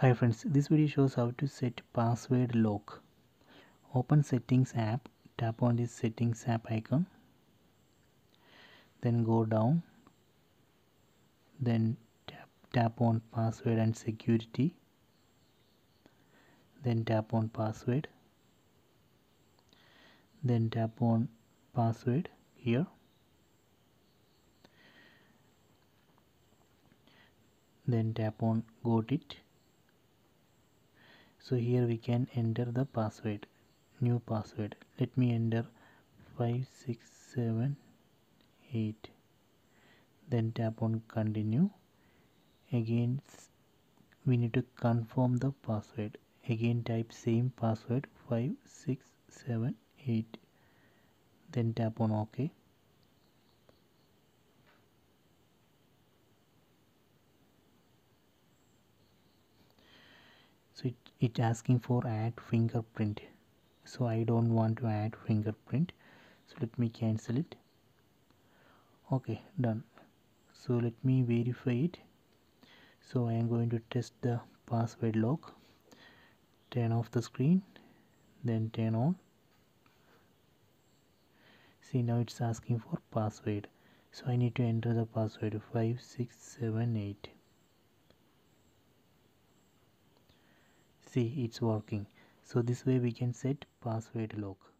Hi friends, this video shows how to set password lock. Open settings app, tap on this settings app icon, then go down, then tap on password and security, then tap on password, then tap on password here. Then tap on got it. So here we can enter the password, new password. Let me enter 5678, then tap on continue. Again we need to confirm the password. Again type same password 5678, then tap on OK. So it's asking for add fingerprint, so I don't want to add fingerprint, so let me cancel it. Okay, done. So let me verify it. So I am going to test the password lock. Turn off the screen, then turn on. See, now it's asking for password, so I need to enter the password 5678. See, it's working. So this way we can set password lock.